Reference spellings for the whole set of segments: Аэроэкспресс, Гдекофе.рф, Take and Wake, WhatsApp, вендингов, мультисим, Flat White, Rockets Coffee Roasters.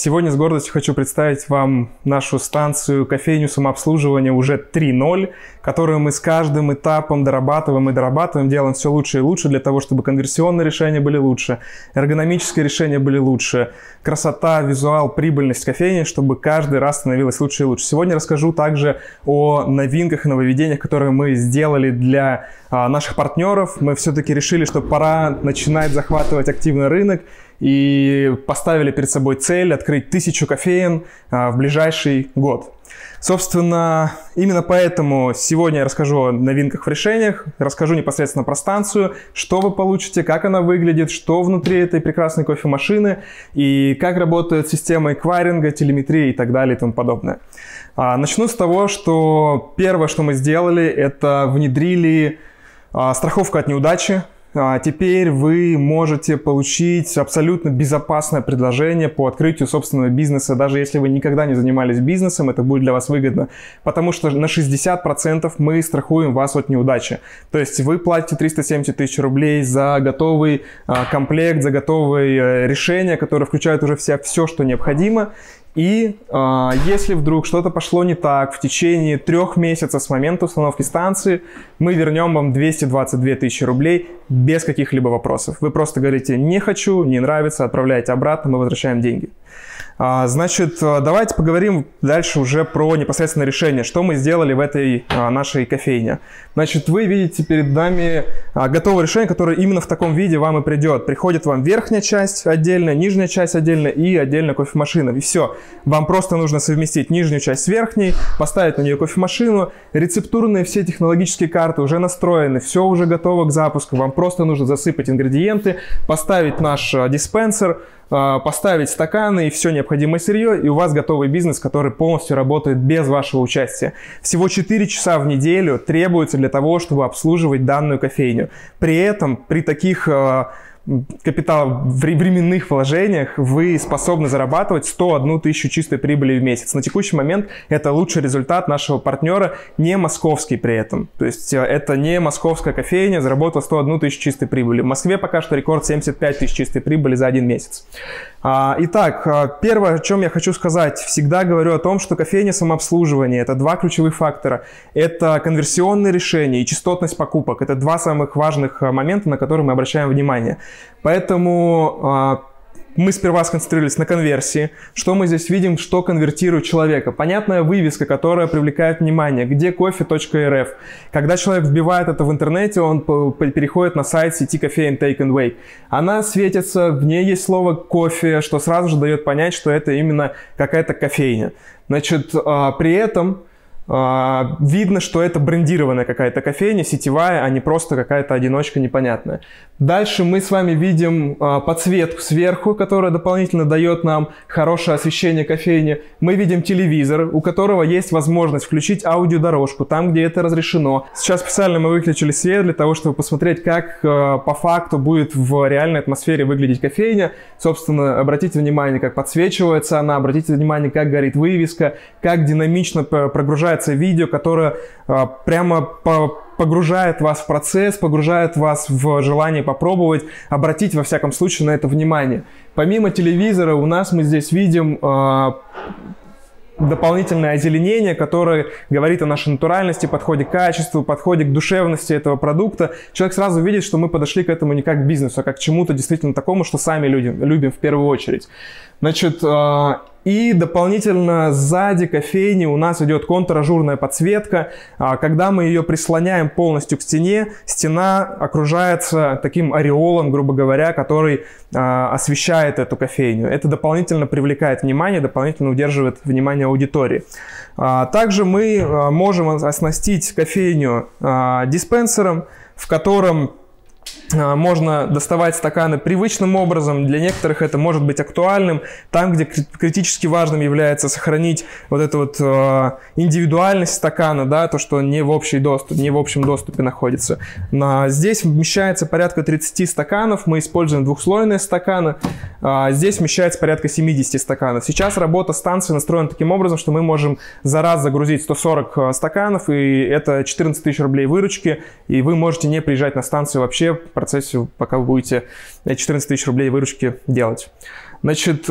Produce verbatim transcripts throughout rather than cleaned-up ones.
Сегодня с гордостью хочу представить вам нашу станцию кофейню самообслуживания уже три ноль, которую мы с каждым этапом дорабатываем и дорабатываем, делаем все лучше и лучше для того, чтобы конверсионные решения были лучше, эргономические решения были лучше, красота, визуал, прибыльность кофейни, чтобы каждый раз становилось лучше и лучше. Сегодня расскажу также о новинках и нововведениях, которые мы сделали для а, наших партнеров. Мы все-таки решили, что пора начинать захватывать активный рынок, и поставили перед собой цель открыть тысячу кофеен а, в ближайший год. Собственно, именно поэтому сегодня я расскажу о новинках в решениях, расскажу непосредственно про станцию, что вы получите, как она выглядит, что внутри этой прекрасной кофемашины, и как работает система эквайринга, телеметрии и так далее и тому подобное. А, начну с того, что первое, что мы сделали, это внедрили а, страховку от неудачи. Теперь вы можете получить абсолютно безопасное предложение по открытию собственного бизнеса, даже если вы никогда не занимались бизнесом, это будет для вас выгодно, потому что на шестьдесят процентов мы страхуем вас от неудачи. То есть вы платите триста семьдесят тысяч рублей за готовый комплект, за готовые решения, которые включают уже в себя все, что необходимо. И э, если вдруг что-то пошло не так, в течение трех месяцев с момента установки станции мы вернем вам двести двадцать две тысячи рублей без каких-либо вопросов. Вы просто говорите «не хочу», «не нравится», отправляете обратно, мы возвращаем деньги. А, значит, давайте поговорим дальше уже про непосредственное решение, что мы сделали в этой а, нашей кофейне. Значит, вы видите перед нами а, готовое решение, которое именно в таком виде вам и придет. Приходит вам верхняя часть отдельно, нижняя часть отдельно и отдельно кофемашина. И все. Вам просто нужно совместить нижнюю часть с верхней, поставить на нее кофемашину, рецептурные все технологические карты уже настроены, все уже готово к запуску, вам просто нужно засыпать ингредиенты, поставить наш диспенсер, поставить стаканы и все необходимое сырье, и у вас готовый бизнес, который полностью работает без вашего участия. Всего четыре часа в неделю требуется для того, чтобы обслуживать данную кофейню. При этом при таких капитал в временных вложениях вы способны зарабатывать сто одну тысячу чистой прибыли в месяц. На текущий момент это лучший результат нашего партнера, не московский при этом. То есть это не московская кофейня заработала сто одну тысячу чистой прибыли. В Москве пока что рекорд семьдесят пять тысяч чистой прибыли за один месяц. Итак, первое, о чем я хочу сказать, всегда говорю о том, что кофейня самообслуживания – это два ключевых фактора. Это конверсионные решения и частотность покупок. Это два самых важных момента, на которые мы обращаем внимание. Поэтому мы сперва сконцентрировались на конверсии. Что мы здесь видим, что конвертирует человека? Понятная вывеска, которая привлекает внимание. Гдекофе точка рф. Когда человек вбивает это в интернете, он переходит на сайт сети кофеен Take and Wake. Она светится, в ней есть слово «кофе», что сразу же дает понять, что это именно какая-то кофейня. Значит, при этом видно, что это брендированная какая-то кофейня, сетевая, а не просто какая-то одиночка непонятная. Дальше мы с вами видим подсветку сверху, которая дополнительно дает нам хорошее освещение кофейни. Мы видим телевизор, у которого есть возможность включить аудиодорожку, там, где это разрешено. Сейчас специально мы выключили свет для того, чтобы посмотреть, как по факту будет в реальной атмосфере выглядеть кофейня. Собственно, обратите внимание, как подсвечивается она, обратите внимание, как горит вывеска, как динамично прогружается видео, которое а, прямо по погружает вас в процесс, погружает вас в желание попробовать, обратить во всяком случае на это внимание. Помимо телевизора у нас мы здесь видим а, дополнительное озеленение, которое говорит о нашей натуральности, подходе к качеству, подходе к душевности этого продукта. Человек сразу видит, что мы подошли к этому не как к бизнесу, а как к чему-то действительно такому, что сами людям, любим в первую очередь. Значит, а, и дополнительно сзади кофейни у нас идет контражурная подсветка. Когда мы ее прислоняем полностью к стене, стена окружается таким ореолом, грубо говоря, который освещает эту кофейню. Это дополнительно привлекает внимание, дополнительно удерживает внимание аудитории. Также мы можем оснастить кофейню диспенсером, в котором можно доставать стаканы привычным образом. Для некоторых это может быть актуальным. Там, где критически важным является сохранить вот эту вот индивидуальность стакана, да, то, что не в общий доступ, не в общем доступе находится. Здесь вмещается порядка тридцати стаканов. Мы используем двухслойные стаканы. Здесь вмещается порядка семидесяти стаканов. Сейчас работа станции настроена таким образом, что мы можем за раз загрузить сто сорок стаканов. И это четырнадцать тысяч рублей выручки. И вы можете не приезжать на станцию вообще, в процессе, пока вы будете четырнадцать тысяч рублей выручки делать. Значит,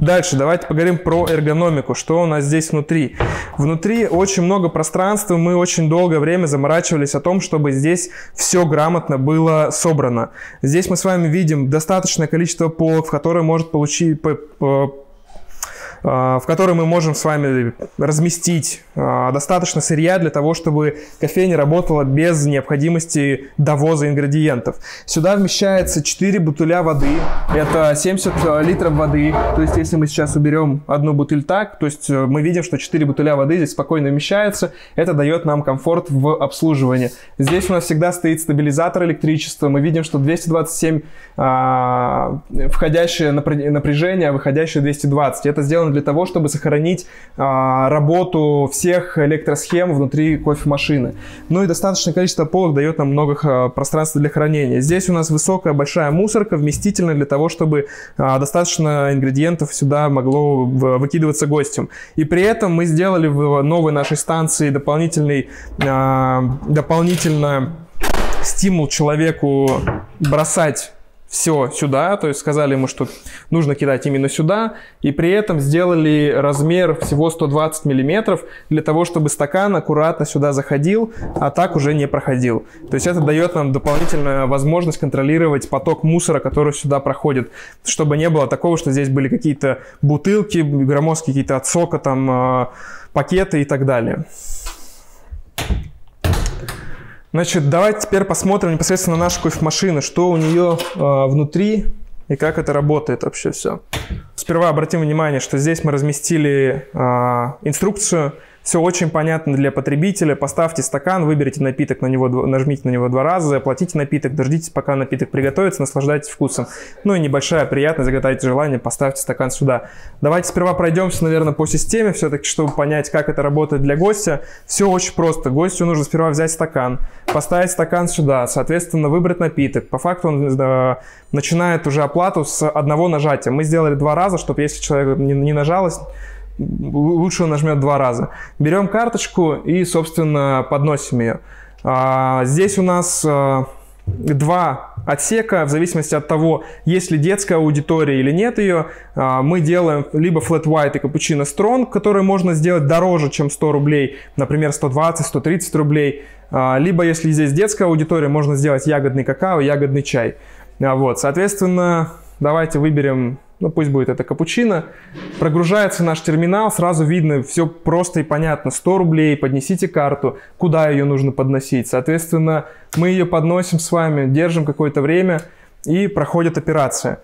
Дальше давайте поговорим про эргономику, что у нас здесь внутри. Внутри очень много пространства, мы очень долгое время заморачивались о том, чтобы здесь все грамотно было собрано. Здесь мы с вами видим достаточное количество полок, в которые может получить... в которой мы можем с вами разместить достаточно сырья для того, чтобы кофейня работала без необходимости довоза ингредиентов. Сюда вмещается четыре бутыля воды, это семьдесят литров воды, то есть если мы сейчас уберем одну бутыль так, то есть мы видим, что четыре бутыля воды здесь спокойно вмещается, это дает нам комфорт в обслуживании. Здесь у нас всегда стоит стабилизатор электричества, мы видим, что двести двадцать семь а, входящее напряжение, а выходящее двести двадцать, это сделано для того, чтобы сохранить а, работу всех электросхем внутри кофемашины. Ну и достаточное количество полок дает нам много а, пространства для хранения. Здесь у нас высокая большая мусорка, вместительная для того, чтобы а, достаточно ингредиентов сюда могло в, выкидываться гостям. И при этом мы сделали в новой нашей станции дополнительный, а, дополнительно стимул человеку бросать все сюда, то есть сказали ему, что нужно кидать именно сюда, и при этом сделали размер всего сто двадцать миллиметров для того, чтобы стакан аккуратно сюда заходил, а так уже не проходил. То есть это дает нам дополнительную возможность контролировать поток мусора, который сюда проходит, чтобы не было такого, что здесь были какие-то бутылки, громоздкие какие-то от сока, там, пакеты и так далее. Значит, давайте теперь посмотрим непосредственно нашу кофемашину, что у нее э, внутри и как это работает вообще все. Сперва обратим внимание, что здесь мы разместили э, инструкцию. Все очень понятно для потребителя. Поставьте стакан, выберите напиток, на него, нажмите на него два раза, оплатите напиток, дождитесь, пока напиток приготовится, наслаждайтесь вкусом. Ну и небольшая приятность, загадайте желание, поставьте стакан сюда. Давайте сперва пройдемся, наверное, по системе, все-таки, чтобы понять, как это работает для гостя. Все очень просто. Гостю нужно сперва взять стакан, поставить стакан сюда, соответственно, выбрать напиток. По факту он э, начинает уже оплату с одного нажатия. Мы сделали два раза, чтобы если человек не, не нажалось, лучше он нажмет два раза. Берем карточку и, собственно, подносим ее. А, здесь у нас а, два отсека, в зависимости от того, есть ли детская аудитория или нет ее. А, мы делаем либо Flat White и Cappuccino Strong, которые можно сделать дороже, чем сто рублей, например, сто двадцать — сто тридцать рублей. А, либо, если здесь детская аудитория, можно сделать ягодный какао, ягодный чай. А, вот, соответственно, давайте выберем... Ну, пусть будет это капучино. Прогружается наш терминал, сразу видно, все просто и понятно. сто рублей, поднесите карту, куда ее нужно подносить. Соответственно, мы ее подносим с вами, держим какое-то время и проходит операция.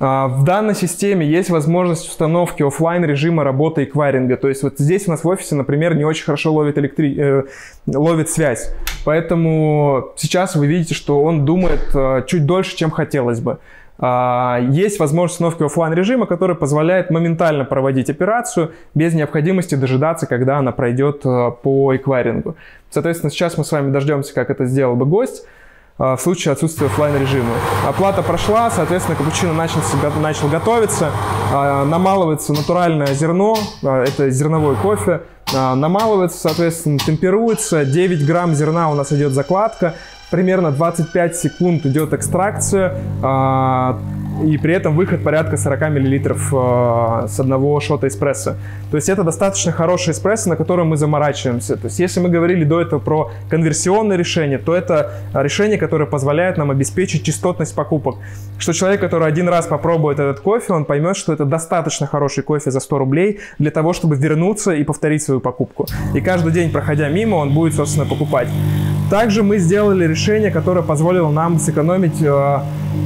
В данной системе есть возможность установки офлайн режима работы эквайринга. То есть вот здесь у нас в офисе, например, не очень хорошо ловит, электри... э, ловит связь. Поэтому сейчас вы видите, что он думает э, чуть дольше, чем хотелось бы. Есть возможность установки офлайн режима, который позволяет моментально проводить операцию без необходимости дожидаться, когда она пройдет по эквайрингу. Соответственно, сейчас мы с вами дождемся, как это сделал бы гость в случае отсутствия офлайн режима. Оплата прошла, соответственно, капучино начал, начал готовиться, намалывается натуральное зерно, это зерновой кофе, намалывается, соответственно, темперируется, девять грамм зерна у нас идет закладка. Примерно двадцать пять секунд идет экстракция, и при этом выход порядка сорок миллилитров с одного шота эспрессо. То есть это достаточно хороший эспрессо, на котором мы заморачиваемся. То есть если мы говорили до этого про конверсионное решение, то это решение, которое позволяет нам обеспечить частотность покупок. Что человек, который один раз попробует этот кофе, он поймет, что это достаточно хороший кофе за сто рублей для того, чтобы вернуться и повторить свою покупку. И каждый день, проходя мимо, он будет, собственно, покупать. Также мы сделали решение, которое позволило нам сэкономить,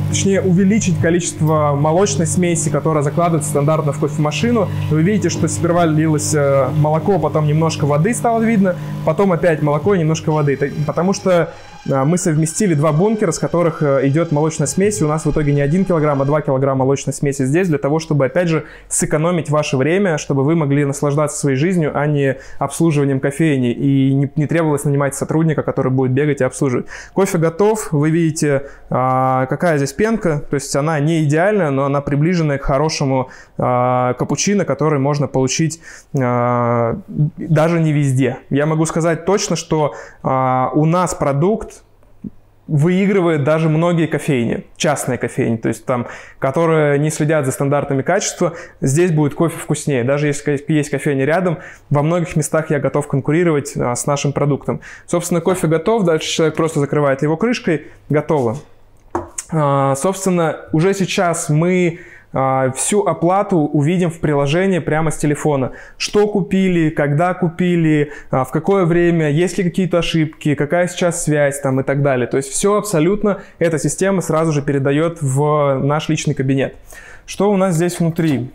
точнее увеличить количество молочной смеси, которая закладывается стандартно в кофемашину. Вы видите, что сперва лилось молоко, потом немножко воды стало видно, потом опять молоко и немножко воды, потому что мы совместили два бункера, с которых идет молочная смесь. У нас в итоге не один килограмм, а два килограмма молочной смеси здесь, для того, чтобы, опять же, сэкономить ваше время, чтобы вы могли наслаждаться своей жизнью, а не обслуживанием кофейни. И не, не требовалось нанимать сотрудника, который будет бегать и обслуживать. Кофе готов. Вы видите, какая здесь пенка. То есть она не идеальная, но она приближенная к хорошему капучино, который можно получить даже не везде. Я могу сказать точно, что у нас продукт выигрывает даже многие кофейни, частные кофейни, то есть там, которые не следят за стандартами качества, здесь будет кофе вкуснее. Даже если есть кофейни рядом, во многих местах я готов конкурировать а, с нашим продуктом. Собственно, кофе готов, дальше человек просто закрывает его крышкой, готово. А, собственно, уже сейчас мы всю оплату увидим в приложении прямо с телефона. Что купили, когда купили, в какое время, есть ли какие-то ошибки, какая сейчас связь там и так далее. То есть все абсолютно эта система сразу же передает в наш личный кабинет. Что у нас здесь внутри?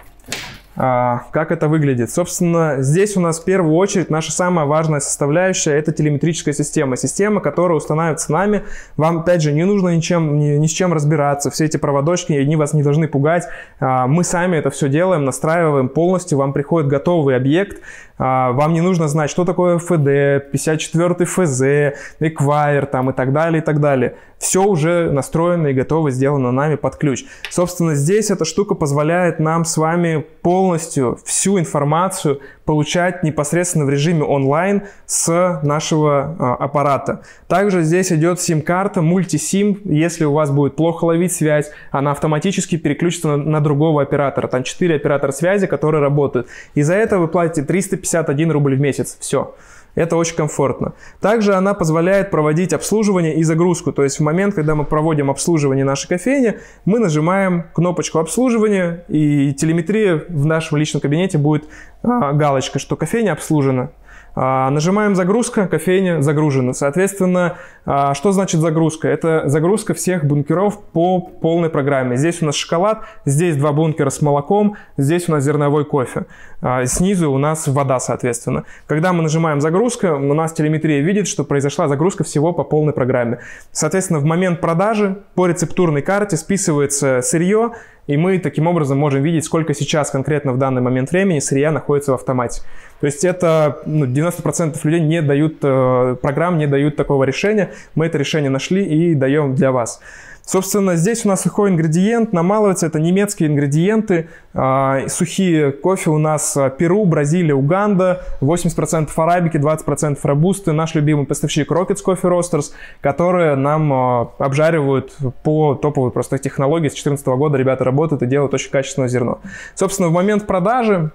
Как это выглядит? Собственно, здесь у нас в первую очередь наша самая важная составляющая – это телеметрическая система. Система, которая устанавливается нами. Вам, опять же, не нужно ничем, ни, ни с чем разбираться. Все эти проводочки, они вас не должны пугать. Мы сами это все делаем, настраиваем полностью. Вам приходит готовый объект. Вам не нужно знать, что такое эф ди, пятьдесят четыре эф зет, Эквайр там, и так далее, и так далее. Все уже настроено и готово, сделано нами под ключ. Собственно, здесь эта штука позволяет нам с вами полностью всю информацию получать непосредственно в режиме онлайн с нашего а, аппарата. Также здесь идет сим-карта, мультисим. Если у вас будет плохо ловить связь, она автоматически переключится на, на другого оператора. Там четыре оператора связи, которые работают. И за это вы платите триста пятьдесят один рубль в месяц. Все. Это очень комфортно. Также она позволяет проводить обслуживание и загрузку. То есть в момент, когда мы проводим обслуживание нашей кофейни, мы нажимаем кнопочку обслуживания, и телеметрия в нашем личном кабинете будет а, галочка, что кофейня обслужена. А, нажимаем загрузка, кофейня загружена. Соответственно, а, что значит загрузка? Это загрузка всех бункеров по полной программе. Здесь у нас шоколад, здесь два бункера с молоком, здесь у нас зерновой кофе. А, снизу у нас вода, соответственно. Когда мы нажимаем загрузка, у нас телеметрия видит, что произошла загрузка всего по полной программе. Соответственно, в момент продажи по рецептурной карте списывается сырье, и мы таким образом можем видеть, сколько сейчас конкретно в данный момент времени сырья находится в автомате. То есть это ну, девяносто процентов людей не дают, э, программ не дают такого решения. Мы это решение нашли и даем для вас. Собственно, здесь у нас сухой ингредиент, намалывается, это немецкие ингредиенты, э, сухие кофе у нас Перу, Бразилия, Уганда, восемьдесят процентов арабики, двадцать процентов робусты, наш любимый поставщик Rockets Coffee Roasters, которые нам э, обжаривают по топовой просто технологии, с две тысячи четырнадцатого года ребята работают и делают очень качественное зерно. Собственно, в момент продажи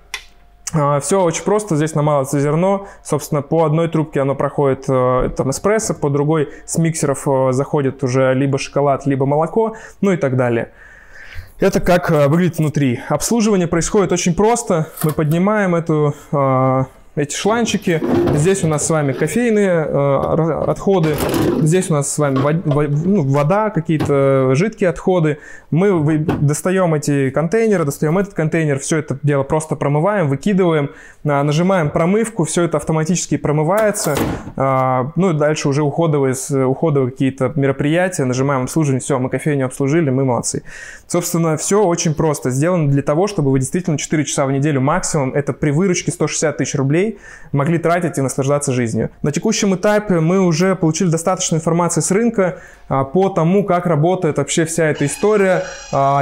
все очень просто, здесь намалывается зерно, собственно, по одной трубке оно проходит там эспрессо, по другой с миксеров заходит уже либо шоколад, либо молоко, ну и так далее. Это как выглядит внутри. Обслуживание происходит очень просто, мы поднимаем эту, эти шланчики, здесь у нас с вами кофейные отходы, здесь у нас с вами вода, какие-то жидкие отходы. Мы достаем эти контейнеры, достаем этот контейнер, все это дело просто промываем, выкидываем, нажимаем промывку, все это автоматически промывается. Ну и дальше уже уходовые, уходовые какие-то мероприятия, нажимаем обслуживание, все, мы кофейню обслужили, мы молодцы. Собственно, все очень просто, сделано для того, чтобы вы действительно четыре часа в неделю максимум, это при выручке сто шестьдесят тысяч рублей, могли тратить и наслаждаться жизнью. На текущем этапе мы уже получили достаточно информации с рынка по тому, как работает вообще вся эта история,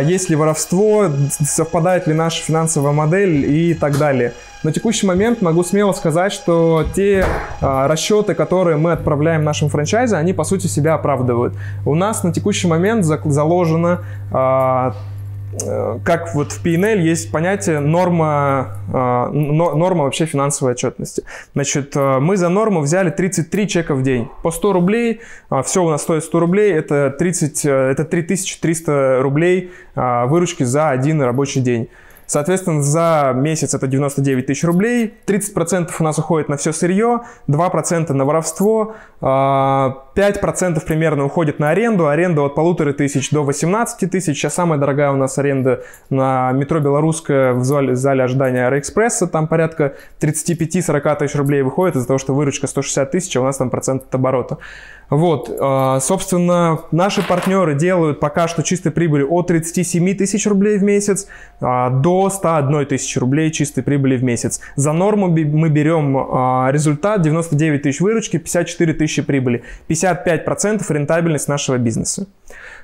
есть ли воровство, совпадает ли наша финансовая модель и так далее. На текущий момент могу смело сказать, что те а, расчеты, которые мы отправляем нашим франчайзе, они по сути себя оправдывают. У нас на текущий момент заложено а, как вот в пи эн эл есть понятие норма, норма вообще финансовой отчетности. Значит, мы за норму взяли тридцать три чека в день. По сто рублей, все у нас стоит сто рублей, это, тридцать, это три тысячи триста рублей выручки за один рабочий день. Соответственно, за месяц это девяносто девять тысяч рублей, тридцать процентов у нас уходит на все сырье, два процента на воровство, пять процентов примерно уходит на аренду, аренда от полутора тысяч до восемнадцати тысяч, сейчас самая дорогая у нас аренда на метро Белорусская в зале ожидания Аэроэкспресса, там порядка тридцать пять — сорок тысяч рублей выходит из-за того, что выручка сто шестьдесят тысяч, а у нас там процент от оборота. Вот, собственно, наши партнеры делают пока что чистой прибыли от тридцати семи тысяч рублей в месяц до ста одной тысячи рублей чистой прибыли в месяц. За норму мы берем результат девяносто девять тысяч выручки, пятьдесят четыре тысячи прибыли. 50 шестьдесят пять процентов рентабельность нашего бизнеса.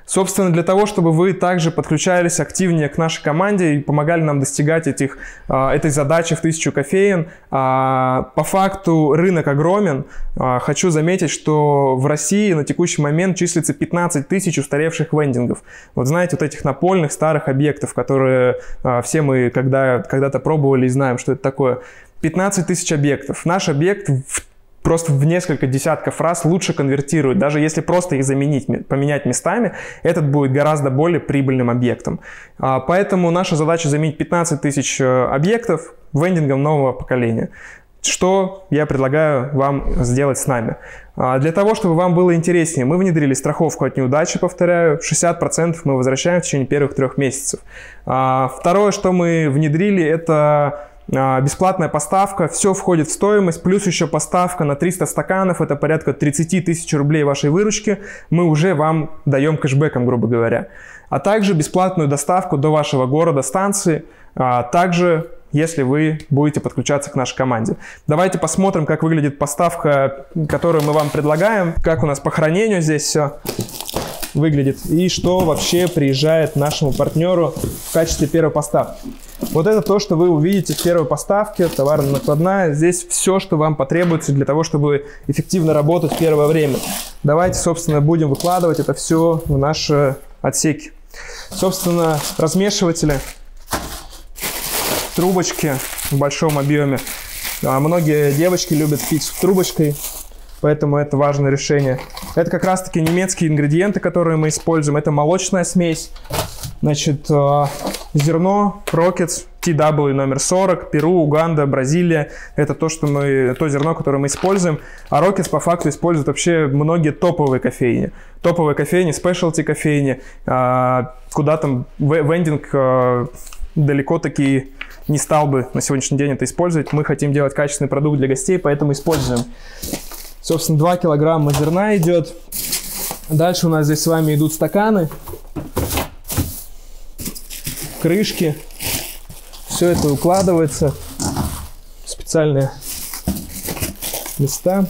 Собственно, для того, чтобы вы также подключались активнее к нашей команде и помогали нам достигать этих, этой задачи в тысячу кофеен. По факту рынок огромен. Хочу заметить, что в России на текущий момент числится пятнадцать тысяч устаревших вендингов. Вот знаете, вот этих напольных старых объектов, которые все мы когда, когда-то пробовали и знаем, что это такое. пятнадцать тысяч объектов. Наш объект в просто в несколько десятков раз лучше конвертирует. Даже если просто их заменить, поменять местами, этот будет гораздо более прибыльным объектом. Поэтому наша задача заменить пятнадцать тысяч объектов вендингом нового поколения. Что я предлагаю вам сделать с нами. Для того, чтобы вам было интереснее, мы внедрили страховку от неудачи, повторяю, шестьдесят процентов мы возвращаем в течение первых трех месяцев. Второе, что мы внедрили, это бесплатная поставка, все входит в стоимость, плюс еще поставка на триста стаканов, это порядка тридцать тысяч рублей вашей выручки, мы уже вам даем кэшбэком, грубо говоря. А также бесплатную доставку до вашего города, станции, а также если вы будете подключаться к нашей команде. Давайте посмотрим, как выглядит поставка, которую мы вам предлагаем, как у нас по хранению здесь все выглядит и что вообще приезжает нашему партнеру в качестве первой поставки. Вот это то, что вы увидите в первой поставке, товарно-накладная. Здесь все, что вам потребуется для того, чтобы эффективно работать в первое время. Давайте, собственно, будем выкладывать это все в наши отсеки. Собственно, размешиватели, трубочки в большом объеме. Многие девочки любят пить с трубочкой, поэтому это важное решение. Это как раз-таки немецкие ингредиенты, которые мы используем. Это молочная смесь, значит, зерно, Rockets, ти дабл ю номер сорок, Перу, Уганда, Бразилия. Это то, что мы, то зерно, которое мы используем. А Rockets по факту используют вообще многие топовые кофейни. Топовые кофейни, спешлти кофейни, куда там вендинг далеко таки не стал бы на сегодняшний день это использовать. Мы хотим делать качественный продукт для гостей, поэтому используем. Собственно, два килограмма зерна идет. Дальше у нас здесь с вами идут стаканы, крышки. Все это укладывается в специальные места.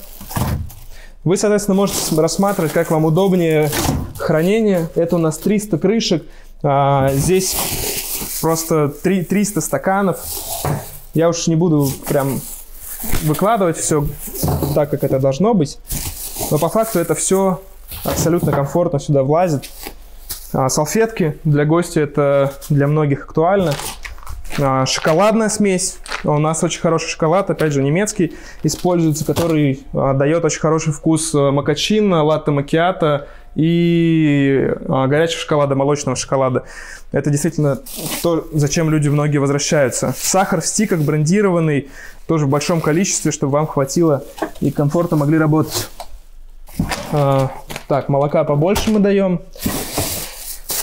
Вы, соответственно, можете рассматривать, как вам удобнее хранение. Это у нас триста крышек. А, здесь просто триста стаканов. Я уж не буду прям выкладывать все так, как это должно быть. Но по факту это все абсолютно комфортно сюда влазит. Салфетки для гостя, это для многих актуально. Шоколадная смесь. У нас очень хороший шоколад, опять же немецкий, используется, который дает очень хороший вкус мокачино, латте макиато и горячего шоколада, молочного шоколада. Это действительно то, зачем люди многие возвращаются. Сахар в стиках брендированный, тоже в большом количестве, чтобы вам хватило и комфортно могли работать. Так, молока побольше мы даем.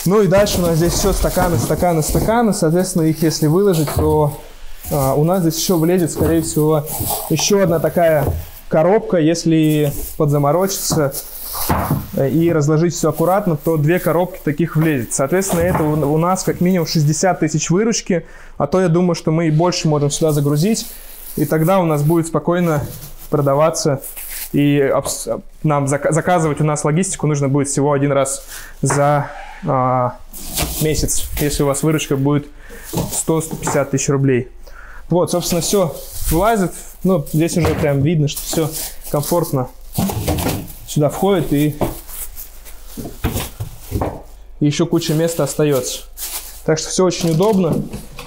Ну и дальше у нас здесь все стаканы, стаканы, стаканы. Соответственно, их если выложить, то а, у нас здесь еще влезет, скорее всего, еще одна такая коробка. Если подзаморочиться и разложить все аккуратно, то две коробки таких влезет. Соответственно, это у нас как минимум шестьдесят тысяч выручки. А то я думаю, что мы и больше можем сюда загрузить. И тогда у нас будет спокойно продаваться. И нам заказывать у нас логистику нужно будет всего один раз за а, месяц, если у вас выручка будет сто — сто пятьдесят тысяч рублей. Вот, собственно, все влазит. Ну, здесь уже прям видно, что все комфортно сюда входит, и еще куча места остается. Так что все очень удобно.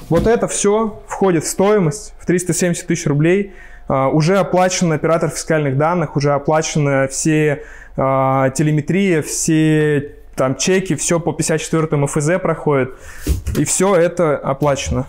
Вот это все входит в стоимость в триста семьдесят тысяч рублей. Uh, уже оплачен оператор фискальных данных, уже оплачены все uh, телеметрия, все там чеки, все по пятьдесят четыре эф зэ проходит. И все это оплачено.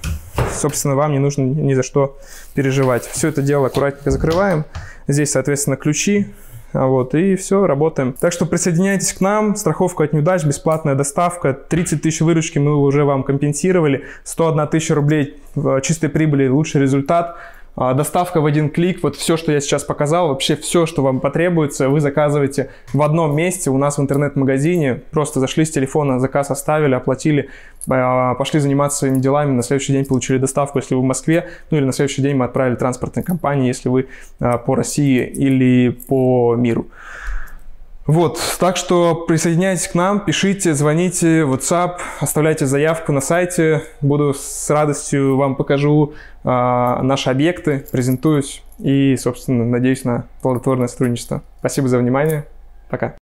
Собственно, вам не нужно ни за что переживать. Все это дело аккуратненько закрываем. Здесь, соответственно, ключи. Вот, и все, работаем. Так что присоединяйтесь к нам. Страховка от неудач, бесплатная доставка. тридцать тысяч выручки мы уже вам компенсировали. сто одна тысяча рублей чистой прибыли, лучший результат. Доставка в один клик, вот все, что я сейчас показал, вообще все, что вам потребуется, вы заказываете в одном месте у нас в интернет-магазине. Просто зашли с телефона, заказ оставили, оплатили, пошли заниматься своими делами, на следующий день получили доставку, если вы в Москве, ну или на следующий день мы отправили транспортной компании, если вы по России или по миру. Вот, так что присоединяйтесь к нам, пишите, звоните, WhatsApp, оставляйте заявку на сайте. Буду с радостью вам покажу э, наши объекты, презентуюсь и, собственно, надеюсь на плодотворное сотрудничество. Спасибо за внимание. Пока.